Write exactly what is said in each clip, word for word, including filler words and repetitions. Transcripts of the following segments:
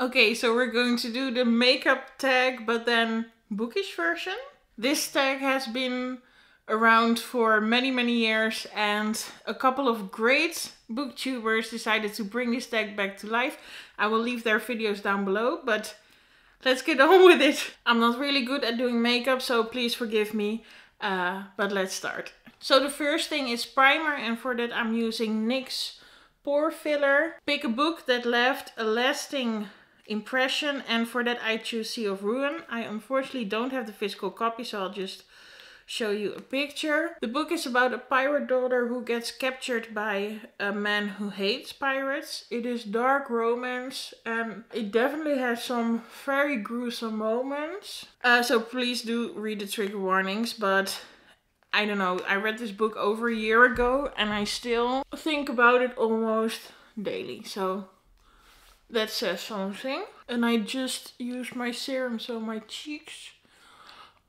Okay, so we're going to do the makeup tag, but then bookish version. This tag has been around for many, many years, and a couple of great booktubers decided to bring this tag back to life. I will leave their videos down below, but let's get on with it. I'm not really good at doing makeup, so please forgive me, uh, but let's start. So the first thing is primer, and for that I'm using NYX Pore Filler. Pick a book that left a lasting impression, and for that I choose Sea of Ruin. I unfortunately don't have the physical copy, so I'll just show you a picture. The book is about a pirate daughter who gets captured by a man who hates pirates. It is dark romance and it definitely has some very gruesome moments. Uh, so please do read the trigger warnings, but I don't know. I read this book over a year ago and I still think about it almost daily. So that says something. And I just used my serum so my cheeks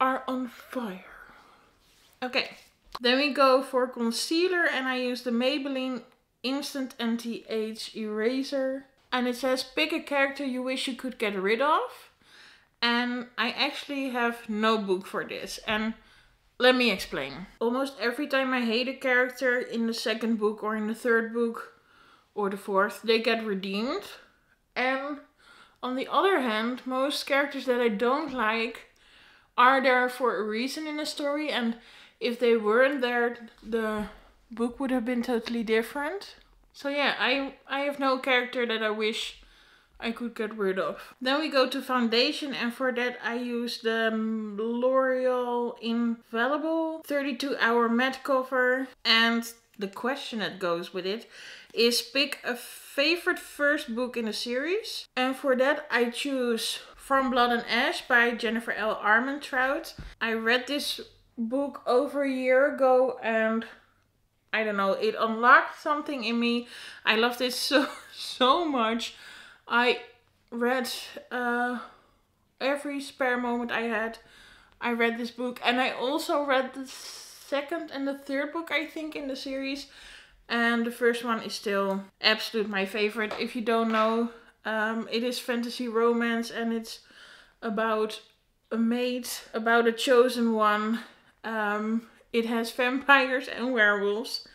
are on fire. Okay, then we go for concealer and I use the Maybelline Instant Anti-Age Eraser. And it says pick a character you wish you could get rid of. And I actually have no book for this. And let me explain. Almost every time I hate a character in the second book or in the third book or the fourth, they get redeemed. And on the other hand, most characters that I don't like are there for a reason in the story, and if they weren't there, the book would have been totally different. So yeah, I, I have no character that I wish I could get rid of. Then we go to foundation, and for that I use the L'Oreal Infallible thirty-two hour Matte Cover. And the question that goes with it is pick a favorite first book in the series. And for that I choose From Blood and Ash by Jennifer L. Armentrout. I read this book over a year ago and I don't know, it unlocked something in me. I love this so, so much. I read uh, every spare moment I had. I read this book and I also read the second and the third book I think in the series. And the first one is still absolute my favorite. If you don't know, Um, it is fantasy romance and it's about a maid, about a chosen one. Um, it has vampires and werewolves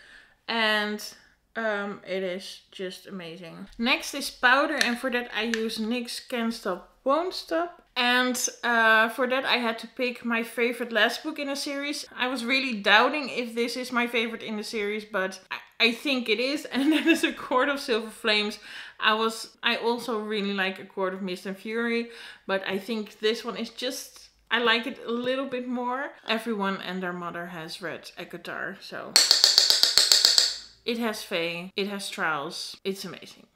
and um, it is just amazing. Next is powder, and for that I use NYX Can't Stop Won't Stop. And uh, for that I had to pick my favorite last book in a series. I was really doubting if this is my favorite in the series, but I I think it is, and that is A Court of Silver Flames. I was, I also really like A Court of Mist and Fury, but I think this one is just, I like it a little bit more. Everyone and their mother has read Ecotar, so it has Fae, it has Trials, it's amazing.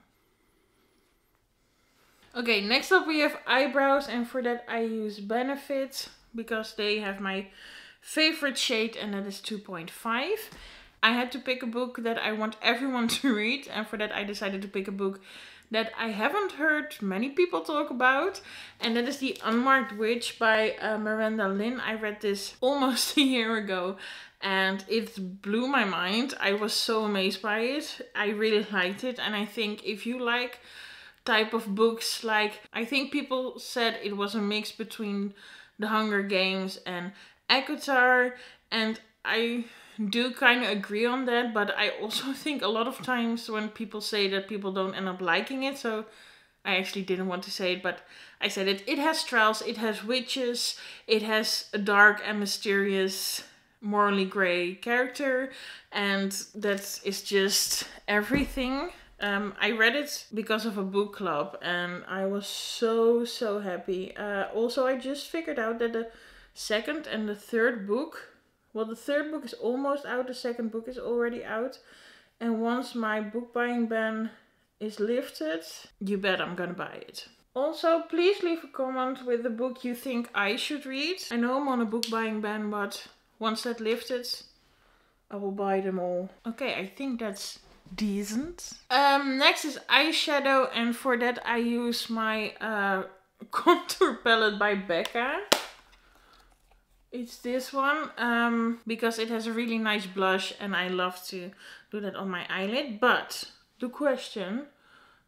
Okay, next up we have eyebrows, and for that I use Benefit because they have my favorite shade, and that is two point five. I had to pick a book that I want everyone to read, and for that I decided to pick a book that I haven't heard many people talk about, and that is The Unmarked Witch by uh, Miranda Lin. I read this almost a year ago and it blew my mind. I was so amazed by it. I really liked it, and I think if you like type of books, like I think people said it was a mix between The Hunger Games and ACOTAR, and I do kind of agree on that, but I also think a lot of times when people say that, people don't end up liking it, so I actually didn't want to say it, but I said it. It has trials, it has witches, it has a dark and mysterious morally grey character, and that is just everything. Um, I read it because of a book club and I was so, so happy. Uh, also, I just figured out that the second and the third book, well, the third book is almost out, the second book is already out. And once my book buying ban is lifted, you bet I'm gonna buy it. Also, please leave a comment with the book you think I should read. I know I'm on a book buying ban, but once that lifted, I will buy them all. Okay, I think that's decent. Um, next is eyeshadow, and for that I use my uh, contour palette by Becca. It's this one, um, because it has a really nice blush and I love to do that on my eyelid. But the question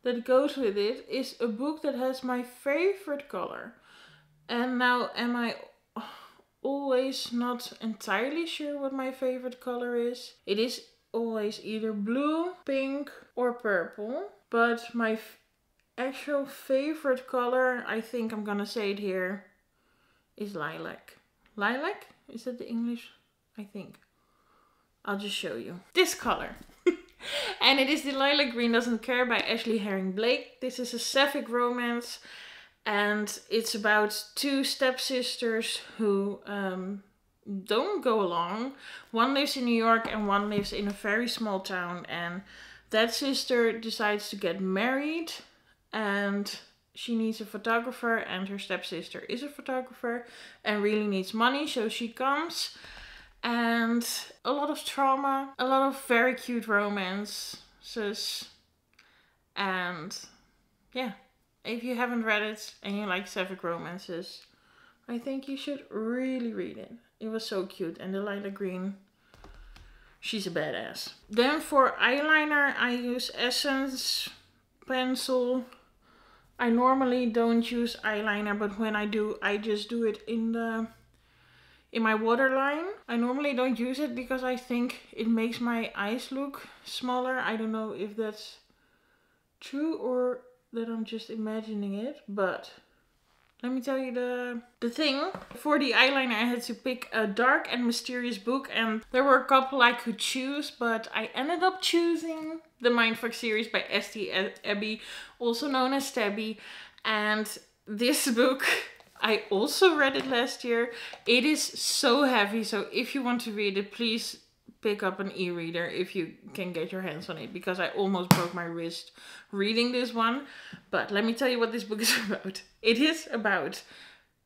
that goes with it is a book that has my favorite color. And now am I always not entirely sure what my favorite color is. It is always either blue, pink or purple. But my f actual favorite color, I think I'm gonna say it here, is lilac. Lilac? Is that the English? I think. I'll just show you. This color. And it is the Lilac Green Doesn't Care by Ashley Herring Blake. This is a sapphic romance and it's about two stepsisters who um, don't go along. One lives in New York and one lives in a very small town, and that sister decides to get married and she needs a photographer, and her stepsister is a photographer and really needs money, so she comes. And a lot of trauma, a lot of very cute romances, and yeah, if you haven't read it and you like sapphic romances, I think you should really read it. It was so cute, and the lilac green, she's a badass. Then for eyeliner, I use Essence Pencil. I normally don't use eyeliner, but when I do, I just do it in the... in my waterline. I normally don't use it because I think it makes my eyes look smaller. I don't know if that's true or that I'm just imagining it, but let me tell you the, the thing. For the eyeliner I had to pick a dark and mysterious book, and there were a couple I could choose, but I ended up choosing the Mindfuck series by S D Eby, also known as Stabby, and this book I also read it last year. It is so heavy, so if you want to read it, please pick up an e-reader if you can get your hands on it, because I almost broke my wrist reading this one. But let me tell you what this book is about. It is about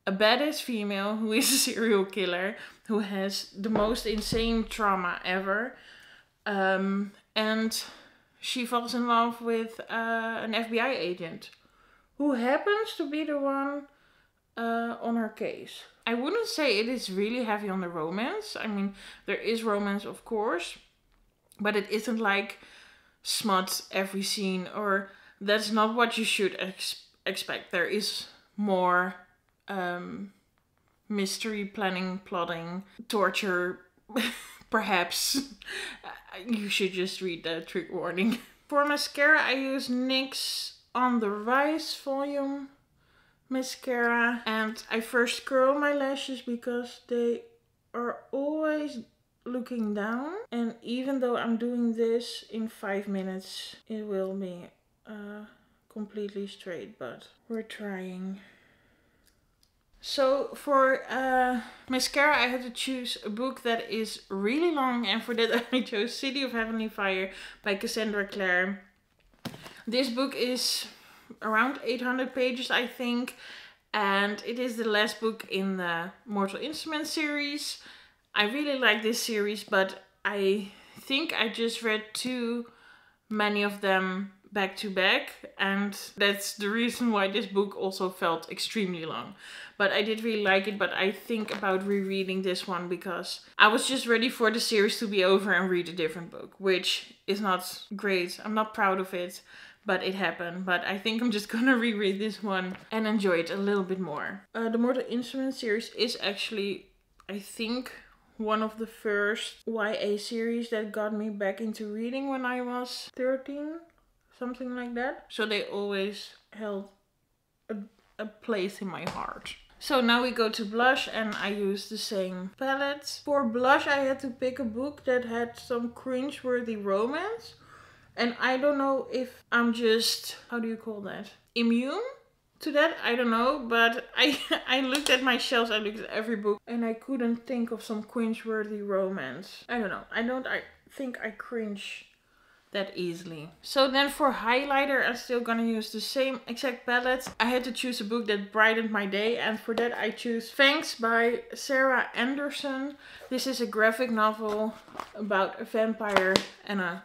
a badass female who is a serial killer, who has the most insane trauma ever. Um, and she falls in love with uh, an F B I agent, who happens to be the one Uh, on her case. I wouldn't say it is really heavy on the romance. I mean, there is romance, of course, but it isn't like smut every scene, or that's not what you should ex expect. There is more um, mystery, planning, plotting, torture, perhaps. You should just read the trigger warning. For mascara, I use NYX On The Rise Volume mascara, and I first curl my lashes because they are always looking down, and even though I'm doing this in five minutes, it will be uh, completely straight, but we're trying. So for uh, mascara I had to choose a book that is really long, and for that I chose City of Heavenly Fire by Cassandra Clare. This book is around eight hundred pages, I think, and it is the last book in the Mortal Instruments series. I really like this series, but I think I just read too many of them back to back, and that's the reason why this book also felt extremely long. But I did really like it, but I think about rereading this one because I was just ready for the series to be over and read a different book, which is not great. I'm not proud of it, but it happened. But I think I'm just gonna reread this one and enjoy it a little bit more. Uh, the Mortal Instruments series is actually, I think, one of the first Y A series that got me back into reading when I was thirteen, something like that. So they always held a, a place in my heart. So now we go to blush, and I use the same palette. For blush I had to pick a book that had some cringe-worthy romance. And I don't know if I'm just, how do you call that? Immune to that? I don't know, but I I looked at my shelves, I looked at every book, and I couldn't think of some cringe-worthy romance. I don't know, I don't I think I cringe that easily. So then for highlighter, I'm still gonna use the same exact palette. I had to choose a book that brightened my day, and for that I choose Fangs by Sarah Anderson. This is a graphic novel about a vampire and a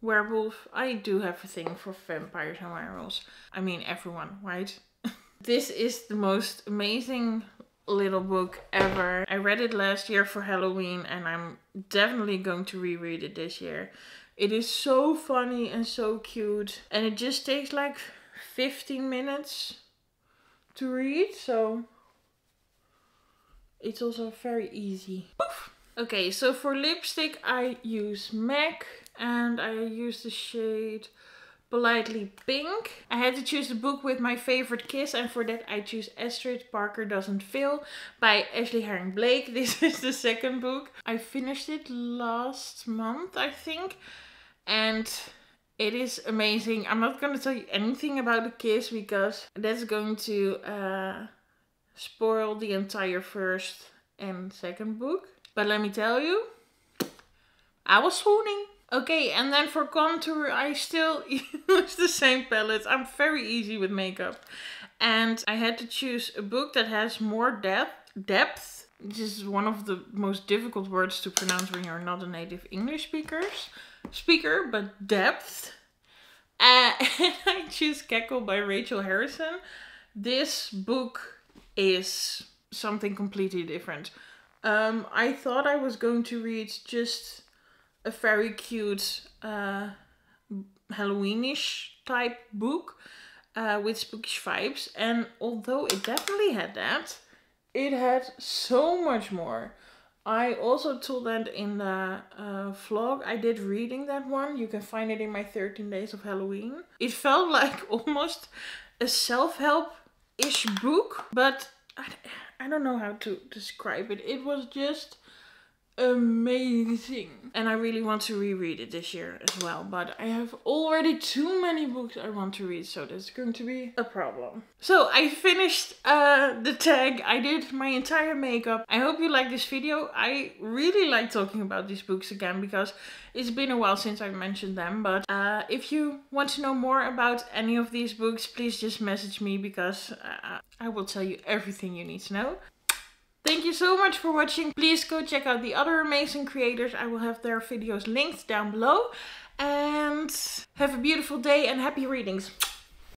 werewolf. I do have a thing for vampires and werewolves. I mean, everyone, right? This is the most amazing little book ever. I read it last year for Halloween, and I'm definitely going to reread it this year. It is so funny and so cute, and it just takes like fifteen minutes to read, so it's also very easy. Poof! Okay, so for lipstick I use M A C and I use the shade Politely Pink. I had to choose the book with my favorite kiss, and for that I choose Astrid Parker Doesn't Fail by Ashley Herring Blake. This is the second book. I finished it last month, I think, and it is amazing. I'm not going to tell you anything about the kiss because that's going to uh, spoil the entire first and second book. But let me tell you, I was swooning. Okay, and then for contour, I still use the same palette. I'm very easy with makeup. And I had to choose a book that has more depth. Depth. This is one of the most difficult words to pronounce when you're not a native English speakers, speaker, but depth. Uh, and I choose Cackle by Rachel Harrison. This book is something completely different. Um, I thought I was going to read just a very cute uh, Halloweenish type book uh, with spookish vibes, and although it definitely had that, it had so much more. I also told that in the uh, vlog I did reading that one. You can find it in my thirteen days of Halloween. It felt like almost a self-help-ish book, but I, I don't know how to describe it. It was just amazing, and I really want to reread it this year as well, but I have already too many books I want to read, so that's going to be a problem. So I finished uh, the tag. I did my entire makeup. I hope you like this video. I really like talking about these books again because it's been a while since I mentioned them, but uh, if you want to know more about any of these books, please just message me because uh, I will tell you everything you need to know. Thank you so much for watching. Please go check out the other amazing creators. I will have their videos linked down below. And have a beautiful day and happy readings.